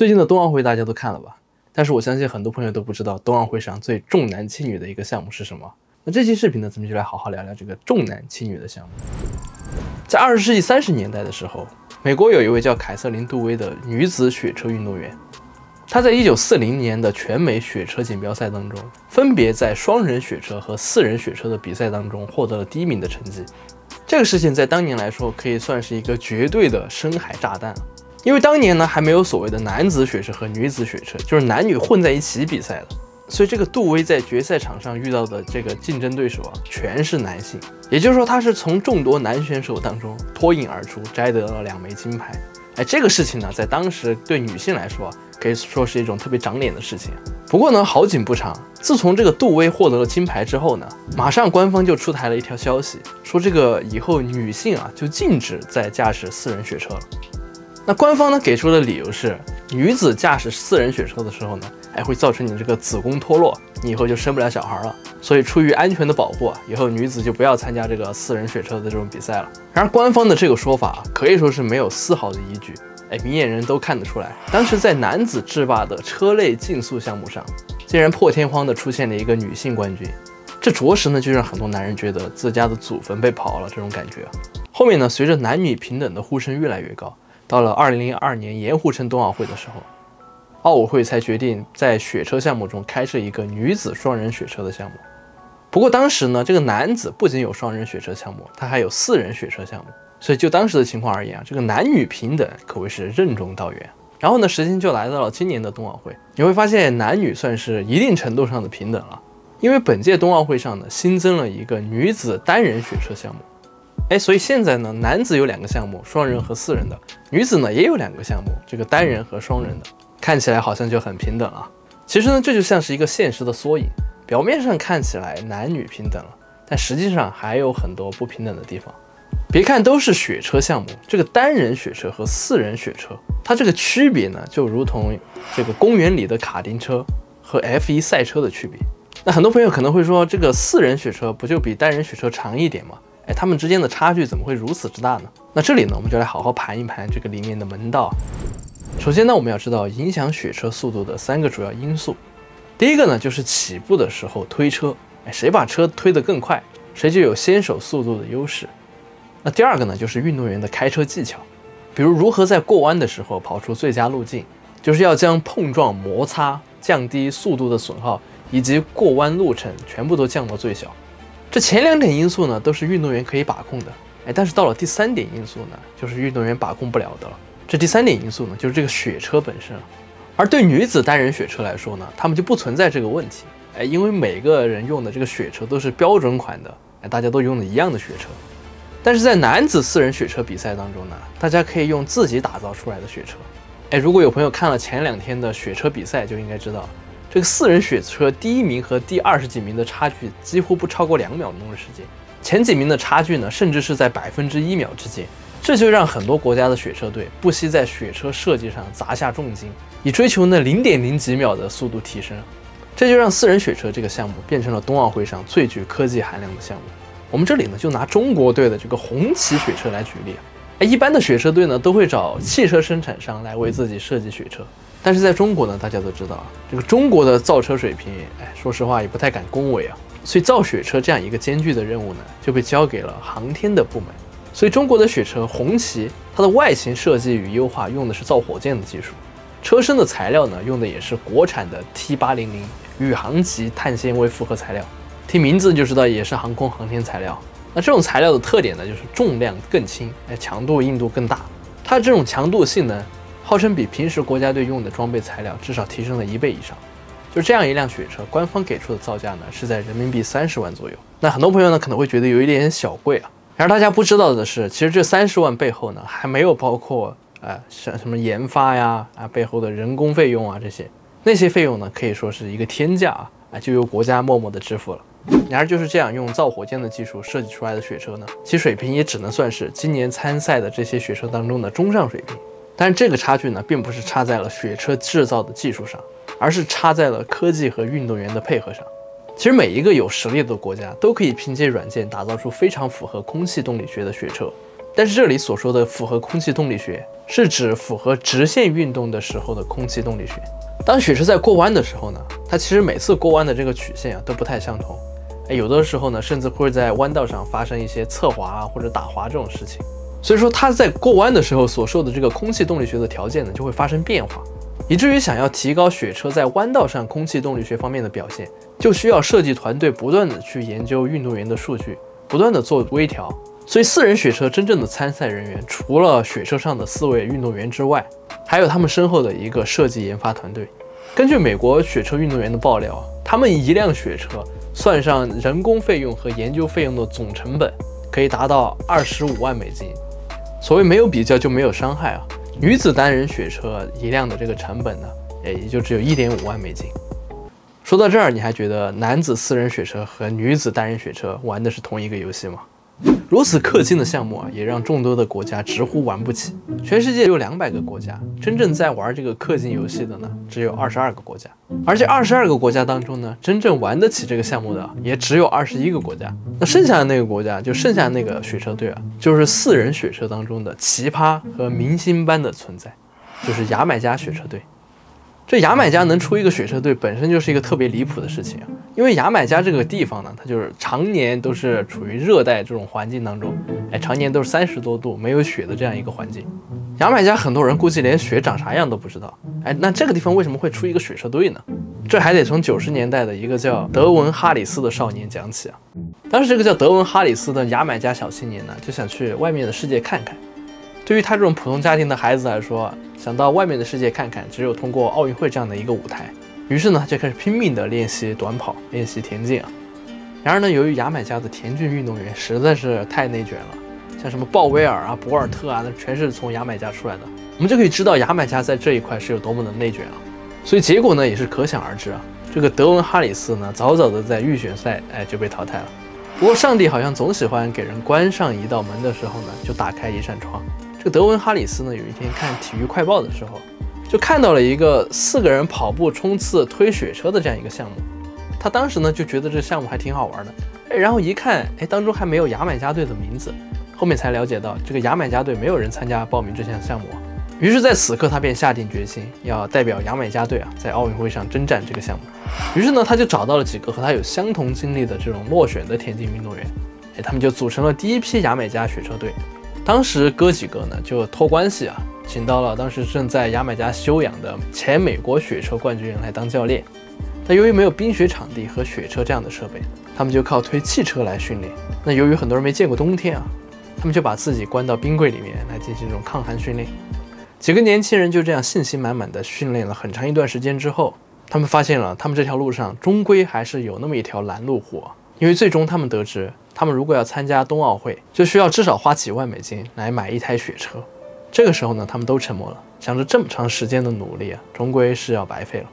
最近的冬奥会大家都看了吧？但是我相信很多朋友都不知道冬奥会上最重男轻女的一个项目是什么。那这期视频呢，咱们就来好好聊聊这个重男轻女的项目。在20世纪30年代的时候，美国有一位叫凯瑟琳·杜威的女子雪车运动员，她在1940年的全美雪车锦标赛当中，分别在双人雪车和四人雪车的比赛当中获得了第一名的成绩。这个事情在当年来说可以算是一个绝对的深海炸弹。因为当年呢还没有所谓的男子雪车和女子雪车，就是男女混在一起比赛的，所以这个杜威在决赛场上遇到的这个竞争对手啊，全是男性，也就是说他是从众多男选手当中脱颖而出，摘得了2枚金牌。哎，这个事情呢在当时对女性来说啊，可以说是一种特别长脸的事情。不过呢好景不长，自从这个杜威获得了金牌之后呢，马上官方就出台了一条消息，说这个以后女性啊就禁止再驾驶四人雪车了。那官方呢给出的理由是，女子驾驶四人雪车的时候呢，会造成你这个子宫脱落，你以后就生不了小孩了。所以出于安全的保护啊，以后女子就不要参加这个四人雪车的这种比赛了。然而官方的这个说法啊，可以说是没有丝毫的依据。明眼人都看得出来，当时在男子制霸的车类竞速项目上，竟然破天荒的出现了一个女性冠军，这着实呢就让很多男人觉得自家的祖坟被刨了这种感觉。后面呢，随着男女平等的呼声越来越高，到了2002年盐湖城冬奥会的时候，奥委会才决定在雪车项目中开设一个女子双人雪车的项目。不过当时呢，这个男子不仅有双人雪车项目，他还有四人雪车项目，所以就当时的情况而言啊，这个男女平等可谓是任重道远。然后呢，时间就来到了今年的冬奥会，你会发现男女算是一定程度上的平等了，因为本届冬奥会上呢新增了一个女子单人雪车项目。所以现在呢，男子有2个项目，双人和四人的；女子呢也有2个项目，这个单人和双人的，看起来好像就很平等啊。其实呢，这就像是一个现实的缩影，表面上看起来男女平等了，但实际上还有很多不平等的地方。别看都是雪车项目，这个单人雪车和四人雪车，它这个区别呢，就如同这个公园里的卡丁车和 F1 赛车的区别。那很多朋友可能会说，这个四人雪车不就比单人雪车长一点吗？他们之间的差距怎么会如此之大呢？那这里呢，我们就来好好盘一盘这个里面的门道。首先呢，我们要知道影响雪车速度的3个主要因素。第一个呢，就是起步的时候推车，谁把车推得更快，谁就有先手速度的优势。那第二个呢，就是运动员的开车技巧，比如如何在过弯的时候跑出最佳路径，就是要将碰撞、摩擦、降低速度的损耗以及过弯路程全部都降到最小。这前2点因素呢，都是运动员可以把控的，但是到了第3点因素呢，就是运动员把控不了的了。这第3点因素呢，就是这个雪车本身。而对女子单人雪车来说呢，他们就不存在这个问题，因为每个人用的这个雪车都是标准款的，大家都用的一样的雪车。但是在男子四人雪车比赛当中呢，大家可以用自己打造出来的雪车。如果有朋友看了前2天的雪车比赛，就应该知道，这个四人雪车第1名和第20几名的差距几乎不超过2秒钟的时间，前几名的差距呢，甚至是在1%之间。这就让很多国家的雪车队不惜在雪车设计上砸下重金，以追求那0.0几秒的速度提升。这就让四人雪车这个项目变成了冬奥会上最具科技含量的项目。我们这里呢，就拿中国队的这个红旗雪车来举例。一般的雪车队呢，都会找汽车生产商来为自己设计雪车。但是在中国呢，大家都知道啊，这个中国的造车水平，说实话也不太敢恭维啊。所以造雪车这样一个艰巨的任务呢，就被交给了航天的部门。所以中国的雪车红旗，它的外形设计与优化用的是造火箭的技术，车身的材料呢，用的也是国产的 T800 宇航级碳纤维复合材料，听名字就知道也是航空航天材料。那这种材料的特点呢，就是重量更轻，强度硬度更大。它这种强度性能，号称比平时国家队用的装备材料至少提升了1倍以上。就这样一辆雪车，官方给出的造价呢，是在人民币30万左右。那很多朋友呢，可能会觉得有一点小贵啊。然而大家不知道的是，其实这30万背后呢，还没有包括什么研发呀背后的人工费用啊这些。那些费用呢，可以说是一个天价就由国家默默的支付了。然而就是这样用造火箭的技术设计出来的雪车呢，其水平也只能算是今年参赛的这些雪车当中的中上水平。但是这个差距呢，并不是差在了雪车制造的技术上，而是差在了科技和运动员的配合上。其实每一个有实力的国家都可以凭借软件打造出非常符合空气动力学的雪车，但是这里所说的符合空气动力学，是指符合直线运动的时候的空气动力学。当雪车在过弯的时候呢，它其实每次过弯的这个曲线啊都不太相同，有的时候呢甚至会在弯道上发生一些侧滑啊或者打滑这种事情。所以说它在过弯的时候所受的这个空气动力学的条件呢就会发生变化，以至于想要提高雪车在弯道上空气动力学方面的表现，就需要设计团队不断的去研究运动员的数据，不断的做微调。 所以，私人雪车真正的参赛人员，除了雪车上的4位运动员之外，还有他们身后的一个设计研发团队。根据美国雪车运动员的爆料，他们一辆雪车算上人工费用和研究费用的总成本，可以达到25万美金。所谓没有比较就没有伤害啊！女子单人雪车一辆的这个成本呢，也就只有 1.5 万美金。说到这儿，你还觉得男子私人雪车和女子单人雪车玩的是同一个游戏吗？ 如此氪金的项目啊，也让众多的国家直呼玩不起。全世界有200个国家，真正在玩这个氪金游戏的呢，只有22个国家。而这22个国家当中呢，真正玩得起这个项目的也只有21个国家。那剩下的那个国家，就剩下那个雪车队啊，就是私人雪车当中的奇葩和明星般的存在，就是牙买加雪车队。 这牙买加能出一个雪车队，本身就是一个特别离谱的事情啊！因为牙买加这个地方呢，它就是常年都是处于热带这种环境当中，常年都是30多度没有雪的这样一个环境。牙买加很多人估计连雪长啥样都不知道，那这个地方为什么会出一个雪车队呢？这还得从90年代的一个叫德文哈里斯的少年讲起啊。当时这个叫德文哈里斯的牙买加小青年呢，就想去外面的世界看看。 对于他这种普通家庭的孩子来说，想到外面的世界看看，只有通过奥运会这样的一个舞台。于是呢，就开始拼命的练习短跑，练习田径啊。然而呢，由于牙买加的田径运动员实在是太内卷了，像什么鲍威尔啊、博尔特啊，那全是从牙买加出来的。我们就可以知道牙买加在这一块是有多么的内卷啊。所以结果呢，也是可想而知啊。这个德文哈里斯呢，早早的在预选赛就被淘汰了。不过上帝好像总喜欢给人关上一道门的时候呢，就打开一扇窗。 这个德文哈里斯呢，有一天看体育快报的时候，就看到了一个4个人跑步、冲刺、推雪车的这样一个项目。他当时呢就觉得这项目还挺好玩的，然后一看，当中还没有牙买加队的名字。后面才了解到，这个牙买加队没有人参加报名这项项目。于是，在此刻他便下定决心，要代表牙买加队啊，在奥运会上征战这个项目。于是呢，他就找到了几个和他有相同经历的这种落选的田径运动员，他们就组成了第一批牙买加雪车队。 当时哥几个呢就托关系啊，请到了当时正在牙买加休养的前美国雪车冠军来当教练。那由于没有冰雪场地和雪车这样的设备，他们就靠推汽车来训练。那由于很多人没见过冬天啊，他们就把自己关到冰柜里面来进行这种抗寒训练。几个年轻人就这样信心满满的训练了很长一段时间之后，他们发现了他们这条路上终归还是有那么一条拦路虎，因为最终他们得知。 他们如果要参加冬奥会，就需要至少花几万美金来买一台雪车。这个时候呢，他们都沉默了，想着这么长时间的努力啊，终归是要白费了。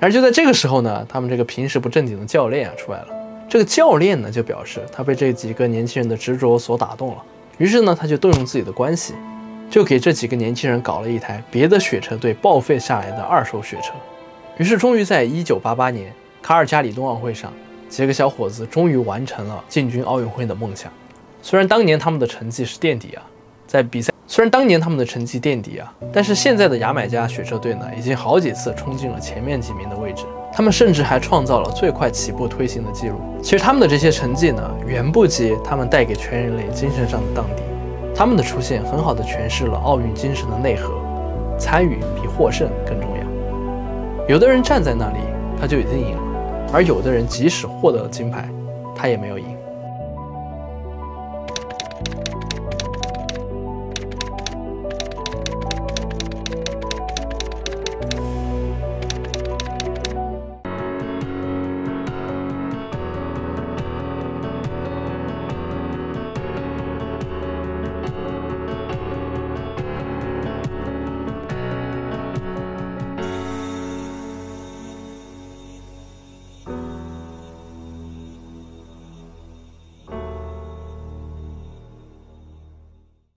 然而就在这个时候呢，他们这个平时不正经的教练啊出来了。这个教练呢就表示，他被这几个年轻人的执着所打动了。于是呢，他就动用自己的关系，就给这几个年轻人搞了一台别的雪车队报废下来的2手雪车。于是，终于在1988年卡尔加里冬奥会上。 几个小伙子终于完成了进军奥运会的梦想，虽然当年他们的成绩垫底啊，但是现在的牙买加雪车队呢，已经好几次冲进了前面几名的位置，他们甚至还创造了最快起步推行的记录。其实他们的这些成绩呢，远不及他们带给全人类精神上的荡涤。他们的出现很好的诠释了奥运精神的内核，参与比获胜更重要。有的人站在那里，他就已经赢了。 而有的人即使获得了金牌，他也没有赢。